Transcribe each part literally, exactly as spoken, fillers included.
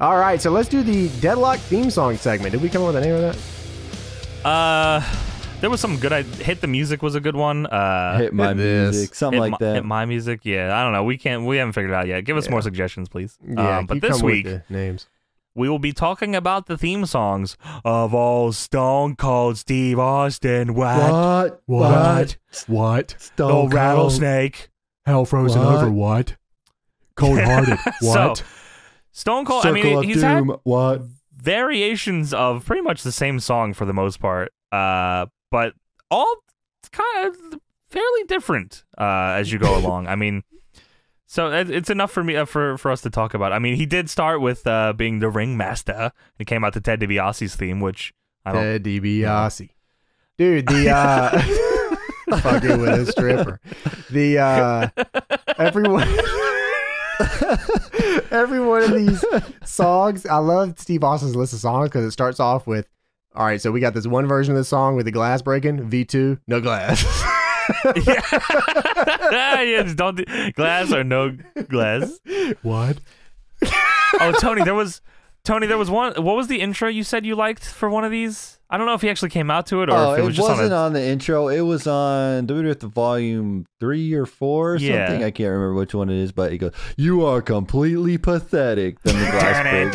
All right, so let's do the Deadlock theme song segment. Did we come up with a name of that? Uh, there was some good. I hit the music was a good one. Uh, hit my hit music, something hit like my, that. Hit my music. Yeah, I don't know. We can't. We haven't figured it out yet. Give us yeah. more suggestions, please. Yeah, um, but this week, names. We will be talking about the theme songs of old Stone Cold Steve Austin. What? What? What? What? What? Stone the rattlesnake. Hell Frozen what? Over. What? Cold Hearted. What? So, Stone Cold, Circle I mean, he's Doom, had what? variations of pretty much the same song for the most part, uh, but all kind of fairly different uh, as you go along. I mean, so it's enough for me uh, for for us to talk about. I mean, he did start with uh, being the ringmaster. He came out to Ted DiBiase's theme, which I don't. Ted DiBiase, dude, the uh, fucking with a stripper, the uh, everyone. Every one of these songs, I love Steve Austin's list of songs because it starts off with, all right, so we got this one version of the song with the glass breaking, V two, no glass. yeah. yeah, just don't do glass or no glass. What? Oh, Tony, there was Tony, there was one. What was the intro you said you liked for one of these? I don't know if he actually came out to it or oh, if it was it just wasn't on, a, on the intro. It was on W W F Volume three or four or yeah. something. I can't remember which one it is, but he goes, "You are completely pathetic." Then the glass breaks.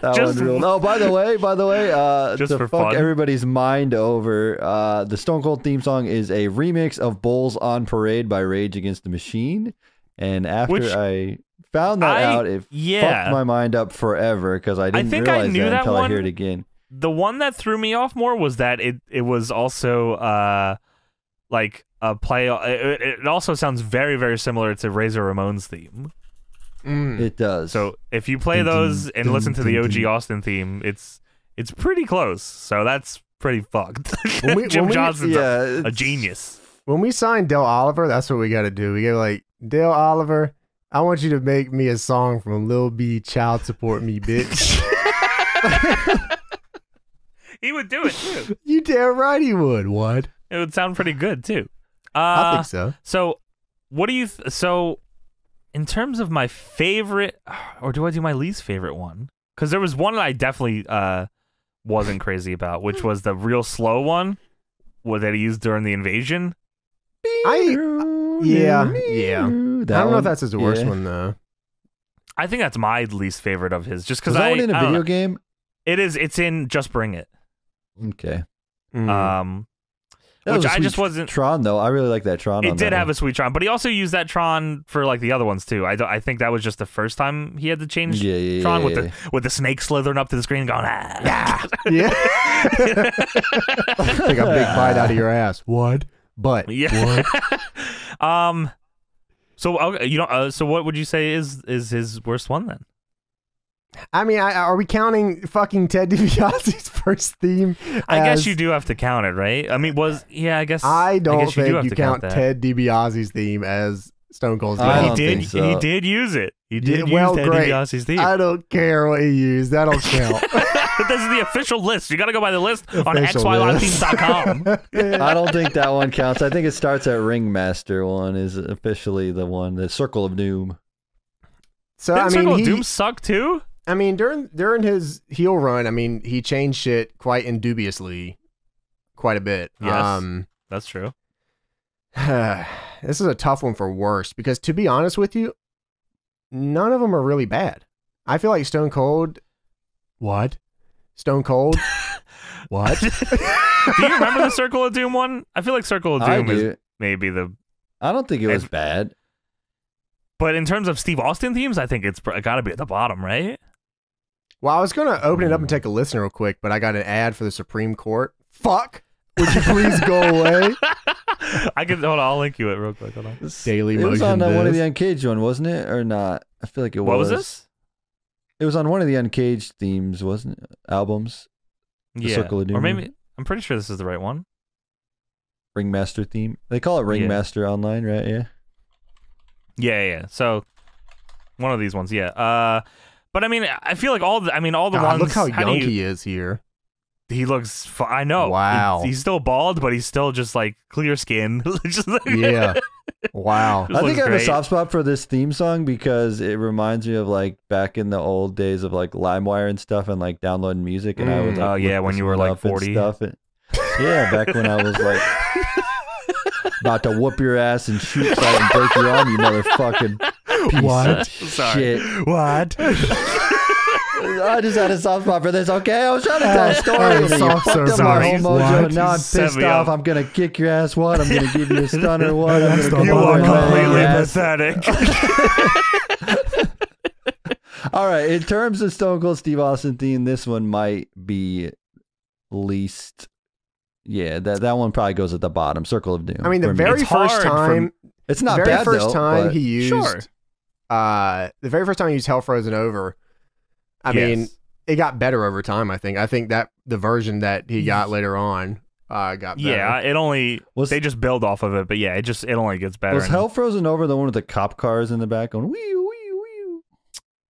That just, one's real. Oh, by the way, by the way, uh, just to for fuck fun. everybody's mind over, uh, the Stone Cold theme song is a remix of "Bulls on Parade" by Rage Against the Machine, and after which, I. Found that I, out. It yeah. fucked my mind up forever because I didn't I think realize I knew that, that until one, I heard it again. The one that threw me off more was that it it was also uh like a play. It, it also sounds very very similar to Razor Ramon's theme. Mm. It does. So if you play those and listen to the O G Austin theme, it's it's pretty close. So that's pretty fucked. When we, Jim Johnston's yeah, a, a genius. When we signed Dale Oliver, that's what we got to do. We got to like Dale Oliver. I want you to make me a song from Lil B, Child Support Me, Bitch. He would do it, too. You damn right he would. What? It would sound pretty good, too. Uh, I think so. So, what do you... Th so, in terms of my favorite... Or do I do my least favorite one? Because there was one that I definitely uh, wasn't crazy about, which was the real slow one that he used during the invasion. I... Yeah, yeah. I don't know if that's his worst one though. I think that's my least favorite of his, just because I. Is that one in a video game? It is. It's in Just Bring It. Okay. Um, which I just wasn't Tron though. I really like that Tron. It did have a sweet Tron, but he also used that Tron for like the other ones too. I I think that was just the first time he had to change Tron with the with the snake slithering up to the screen, going ah. Yeah. Yeah. Take a big bite out of your ass. What? But yeah. What? Um, so uh, you know, uh, so what would you say is is his worst one then? I mean, I, are we counting fucking Ted DiBiase's first theme? As, I guess you do have to count it, right? I mean, was yeah, I guess I don't I guess you think do have you to count, count Ted DiBiase's theme as Stone Cold's. I don't he did, think so. He did use it. He did yeah, use well, Ted great. DiBiase's theme. I don't care what he used. That'll count. But this is the official list. You got to go by the list official on X Y Live Themes dot com. I don't think that one counts. I think it starts at Ringmaster one is officially the one, the Circle of Doom. So Didn't I mean, Circle of he, Doom sucked too? I mean, during during his heel run, I mean, he changed shit quite indubiously, quite a bit. Yes, um, that's true. This is a tough one for worst because, to be honest with you, none of them are really bad. I feel like Stone Cold... What? Stone Cold. What? Do you remember the Circle of Doom one? I feel like Circle of Doom is maybe the. I don't think it was bad. But in terms of Steve Austin themes, I think it's got to be at the bottom, right? Well, I was going to open it up and take a listen real quick, but I got an ad for the Supreme Court. Fuck! Would you please go away? I can. Hold on, I'll link you it real quick. Hold on. This Daily Motion. It was on uh, one of the Uncaged one, wasn't it? Or not? I feel like it was. What was this? It was on one of the Uncaged themes, wasn't it? Albums. The yeah. Circle of Doom. Or maybe, I'm pretty sure this is the right one. Ringmaster theme. They call it Ringmaster yeah. online, right? Yeah. Yeah, yeah. So, one of these ones, yeah. Uh, but I mean, I feel like all the, I mean, all the God, ones. Look how, how young you, he is here. He looks, f I know. Wow. He, he's still bald, but he's still just like clear skin. Just like yeah. Wow. I think I have great. a soft spot for this theme song because it reminds me of like back in the old days of like LimeWire and stuff and like downloading music. And mm. I would, like, oh, yeah, when you were like forty. And stuff. And, yeah, back when I was like about to whoop your ass and shoot side and break your arm, you motherfucking piece what? of Sorry. shit. What? I just had a soft spot for this, okay? I was trying to tell a story. You fucked so up sorry. my whole mojo. What? Now I'm pissed off. Up. I'm going to kick your ass, what? I'm going to give you a stunner, what? I'm gonna you are completely pathetic. All right, in terms of Stone Cold Steve Austin theme, this one might be least... Yeah, that, that one probably goes at the bottom. Circle of Doom. I mean, the very me. first time... From, it's not the very bad, first though, time he used... Sure. Uh, the very first time he used Hell Frozen Over... I yes. mean, it got better over time, I think. I think that the version that he got later on uh, got better. Yeah, it only... Was, they just build off of it, but yeah, it just it only gets better. Was Hell Frozen Over the one with the cop cars in the back going, wee wee wee?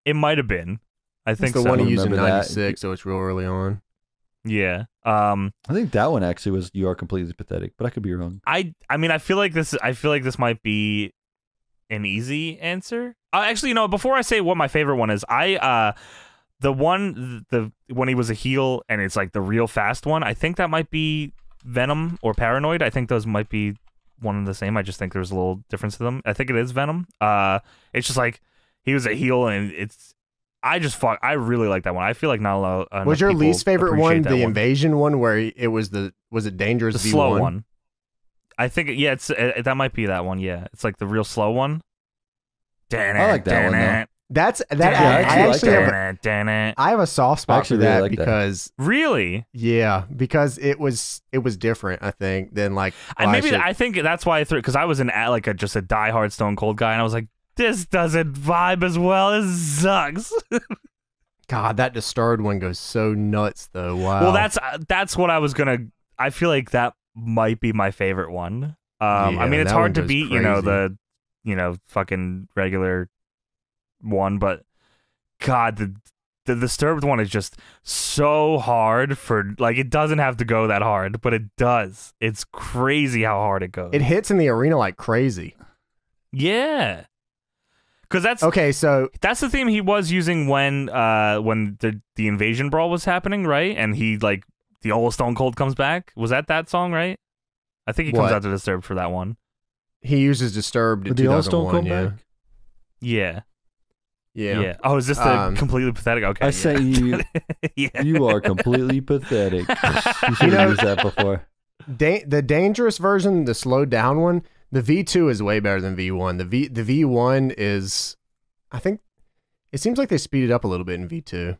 It might have been. I think it's the so. one he used in ninety-six, so it's real early on. Yeah. Um, I think that one actually was You Are Completely Pathetic, but I could be wrong. I I mean, I feel like this, I feel like this might be an easy answer. Uh, actually, you know, before I say what my favorite one is, I... Uh, The one, the when he was a heel, and it's like the real fast one, I think that might be Venom or Paranoid. I think those might be one and the same. I just think there's a little difference to them. I think it is Venom. Uh, it's just like he was a heel, and it's... I just fuck. I really like that one. I feel like not a lot of... Was your least favorite one the one. invasion one, where it was the was it dangerous? The V one? Slow one. I think yeah, it's it, that might be that one. Yeah, it's like the real slow one. Damn it! I like that one. Though. That's that. Yeah, I, I actually, like that. Have a, I have a soft spot for that really like because that. really, yeah, because it was it was different. I think than like oh, and maybe I, should... I think that's why I threw it because I was an like a just a diehard Stone Cold guy, and I was like, this doesn't vibe as well. This sucks. God, that Disturbed one goes so nuts though. Wow. Well, that's uh, that's what I was gonna. I feel like that might be my favorite one. Um, yeah, I mean, it's hard to beat, crazy. you know, the you know fucking regular. one, but God, the, the Disturbed one is just so hard for like it doesn't have to go that hard, but it does. It's crazy how hard it goes. It hits in the arena like crazy. Yeah, because that's okay. So that's the theme he was using when uh when the the invasion brawl was happening, right? And he like the old Stone Cold comes back. Was that that song, right? I think he comes what? out to Disturbed for that one. He uses Disturbed in the old Stone Cold yeah. back. Yeah. Yeah. yeah. Oh, is this the um, completely pathetic? Okay. I yeah. say you. yeah. You are completely pathetic. You should have used that before. Da the dangerous version, the slowed down one, the V two is way better than V one. The V the V one is, I think, it seems like they speeded up a little bit in V two.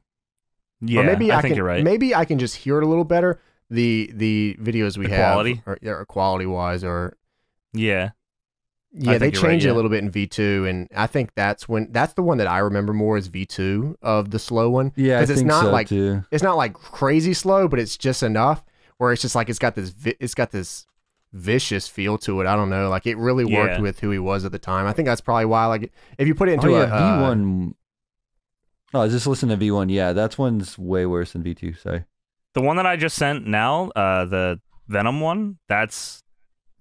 Yeah. Or maybe I, I think can, you're right. Maybe I can just hear it a little better. The the videos we the have quality or, or quality wise or yeah. Yeah, they changed right, yeah. it a little bit in V two, and I think that's when that's the one that I remember more is V two of the slow one. Yeah, because it's not so, like too. it's not like crazy slow, but it's just enough where it's just like it's got this it's got this vicious feel to it. I don't know, like it really worked yeah. with who he was at the time. I think that's probably why. Like if you put it into oh, yeah, a V one, uh, oh, just listen to V one. Yeah, that's one's way worse than V two. Sorry, the one that I just sent now, uh, the Venom one, that's.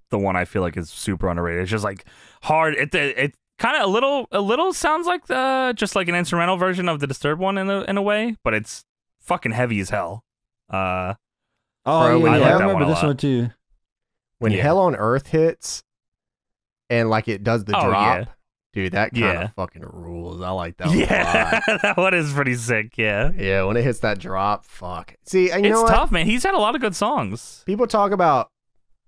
the one I feel like is super underrated. It's just like hard. It it, it kind of a little a little sounds like the just like an instrumental version of the Disturbed one in a in a way, but it's fucking heavy as hell. Uh, oh, yeah, I, like I remember one this one too. When yeah. Hell on Earth hits, and like it does the oh, drop, yeah. dude, that kind yeah. of fucking rules. I like that. Yeah, one a lot. That one is pretty sick. Yeah, yeah. When it hits that drop, fuck. See, and you it's know what? tough, man. He's had a lot of good songs. People talk about.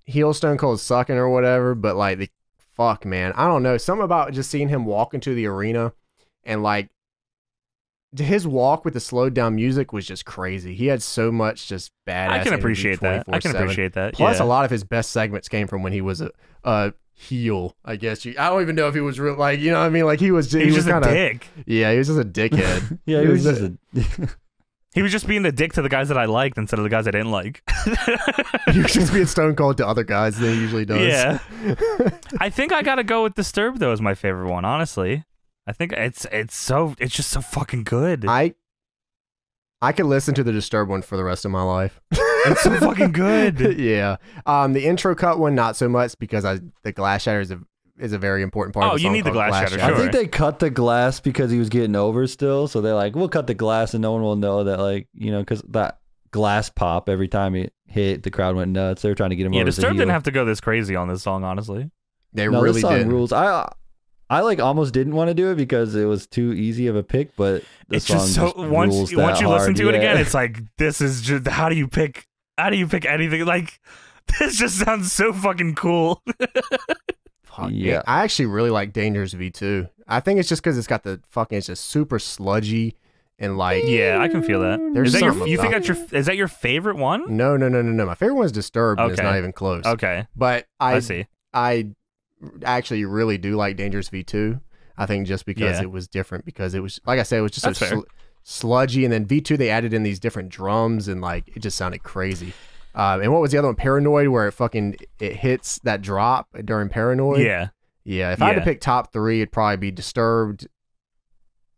Heel Stone Cold sucking or whatever, but like the fuck, man, I don't know. Something about just seeing him walk into the arena and like his walk with the slowed down music was just crazy. He had so much just badass. I can appreciate that. I can appreciate that. Plus, yeah. a lot of his best segments came from when he was a, a heel. I guess you. I don't even know if he was real. Like you know what I mean? Like he was. He, he was, was just kinda, a dick. Yeah, he was just a dickhead. yeah, he, he was, was just a. a He was just being the dick to the guys that I liked instead of the guys I didn't like. He was just being Stone Cold to other guys than he usually does. Yeah. I think I gotta go with Disturbed though as my favorite one, honestly. I think it's it's so it's just so fucking good. I I could listen to the Disturbed one for the rest of my life. It's so fucking good. Yeah. Um the intro cut one not so much because I the glass shatter is a is a very important part. Oh, of you need the glass, glass shatter. Shatter. Sure. I think they cut the glass because he was getting over still, so they're like, we'll cut the glass and no one will know that, like, you know, because that glass pop every time he hit, the crowd went nuts. They were trying to get him. Yeah, over Disturbed didn't have to go this crazy on this song, honestly. They no, really this song did. Rules. I I like almost didn't want to do it because it was too easy of a pick, but the it's song just so just once rules once you hard. listen to yeah. it again, it's like, this is just how do you pick how do you pick anything like. This just sounds so fucking cool. Fuck, yeah, I actually really like Dangerous V two. I think it's just because it's got the fucking, it's just super sludgy and like. Yeah, I can feel that. There's is that your, you think that's your, is that your favorite one? No, no, no, no, no. My favorite one is Disturbed. Okay. And it's not even close. Okay, but I, I see. I actually really do like Dangerous V two. I think just because yeah. it was different, because it was like I said, it was just so sl sludgy, and then V two they added in these different drums and like it just sounded crazy. Um, and what was the other one? Paranoid, where it fucking it hits that drop during Paranoid. Yeah, yeah. If yeah. I had to pick top three, it'd probably be Disturbed.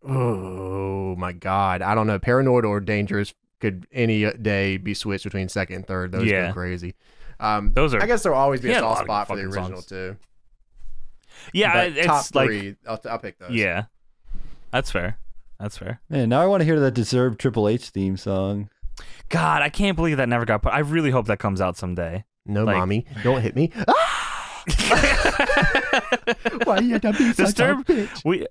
Oh my god, I don't know. Paranoid or Dangerous could any day be switched between second and third. Those yeah. go crazy. Um, Those are. I guess there'll always be a soft spot for the original songs. too. Yeah, but it's top three. Like, I'll, I'll pick those. Yeah, that's fair. That's fair. Man, now I want to hear that Disturbed Triple H theme song. God, I can't believe that never got put. I really hope that comes out someday. No, like, mommy, don't hit me. Ah! Why you gotta be such a bitch? We,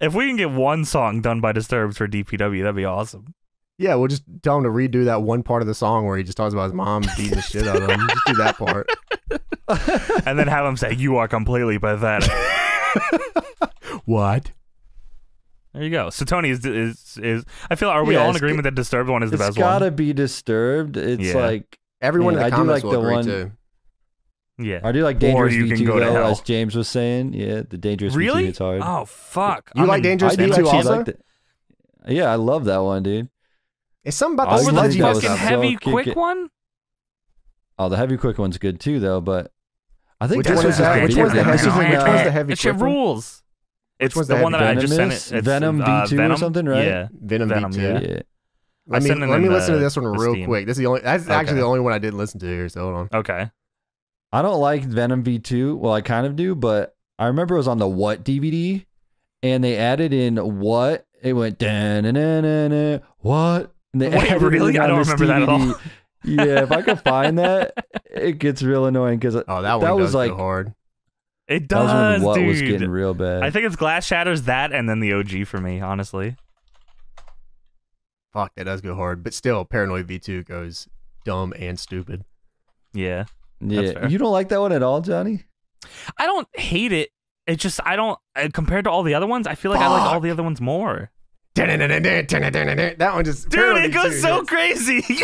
if we can get one song done by Disturbed for D P W, that'd be awesome. Yeah, we'll just tell him to redo that one part of the song where he just talks about his mom beating the shit out of him. Just do that part, and then have him say, "You are completely pathetic." What? There you go. So Tony is is is. I feel. Are we yeah, all in agreement that Disturbed one is the best one? It's gotta be Disturbed. It's yeah. like everyone man, in the I comments do like will the agree one, too. Yeah, I do like Dangerous V two though, to hell. as James was saying. Yeah, the Dangerous really? V two is hard. Oh fuck! You I like mean, Dangerous V two also? Like the, yeah, I love that one, dude. It's something about the over the fucking heavy so quick it. one. Oh, the heavy quick one's good too, though. But I think which that's one's that? Which one's the heavy? It's your rules. It's the one that Venomous? I just sent it. It's, Venom V two uh, Venom? or something, right? Yeah, Venom, Venom V two. Yeah. Yeah. I mean, let me, let me the, listen to this one real Steam. quick. This is the only. That's okay. actually the only one I didn't listen to here. So hold on. Okay. I don't like Venom V two. Well, I kind of do, but I remember it was on the What D V D, and they added in What. It went da na na na na. What? And they Wait, really? I don't remember D V D. That at all. Yeah, if I could find that, it gets real annoying because oh, that, that was like hard. It does, what dude. Was getting real bad. I think it's Glass Shatters, that, and then the O G for me, honestly. Fuck, that does go hard. But still, Paranoid V two goes dumb and stupid. Yeah. Yeah. You don't like that one at all, Johnny? I don't hate it. It just, I don't, uh, compared to all the other ones, I feel like Fuck. I like all the other ones more. That one just... Dude, it goes too, so hits. crazy.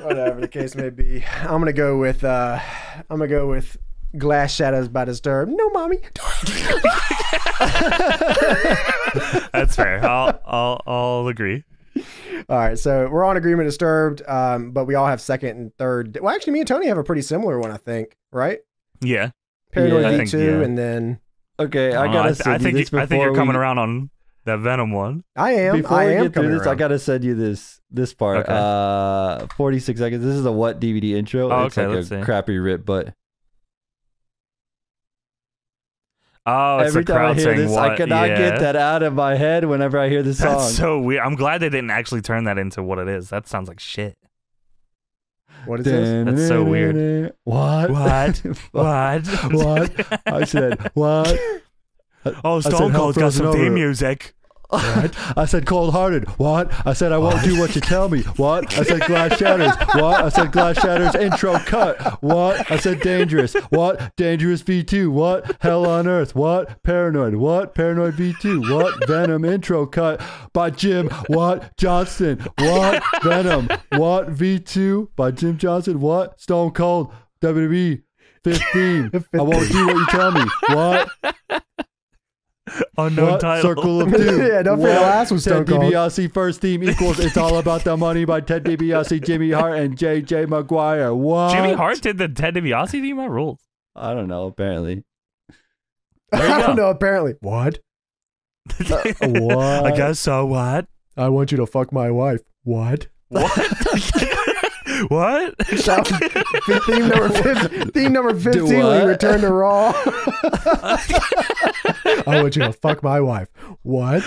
Whatever the case may be. I'm going to go with, uh, I'm going to go with... Glass Shadows by Disturbed. No, mommy. That's fair. I'll, I'll, I'll agree. All right, so we're all in agreement, Disturbed, um, but we all have second and third. Well, actually, me and Tony have a pretty similar one, I think, right? Yeah. Paranoid yeah, V two, yeah. and then... Okay, I got to uh, send I th you I think this before I think you're we... coming around on that Venom one. I am. Before I we am get through this, around. I got to send you this this part. Okay. Uh, forty-six seconds. This is a What D V D intro. Oh, it's okay, like let's a see. crappy rip, but... Oh, it's Every time I hear this, what? I cannot yeah. get that out of my head whenever I hear this song. That's so weird. I'm glad they didn't actually turn that into what it is. That sounds like shit. What is this? That's so weird. What? What? What? What? I said, what? Oh, Stone Cold's got some theme music. What? I said cold-hearted. What? I said I what? won't do what you tell me. What? I said Glass Shatters. What? I said Glass Shatters intro cut. What? I said Dangerous. What? Dangerous V two. What? Hell on Earth. What? Paranoid. What? Paranoid V two. What? Venom intro cut by Jim. What? Johnston. What? Venom. What? V two by Jim Johnston. What? Stone Cold. W W E. fifteen. I won't do what you tell me. What? Unknown what? Title. Circle of Doom. Yeah, don't forget the last one. Ted DiBiase first theme equals It's All About the Money by Ted DiBiase, Jimmy Hart, and J J Maguire. What? Jimmy Hart did the Ted DiBiase theme? I ruled. I don't know. Apparently. I don't know. Apparently. What? Uh, what? I guess so. What? I want you to fuck my wife. What? What? What? So, theme number fifteen. Theme number fifteen. We return to Raw. I want you to fuck my wife. What?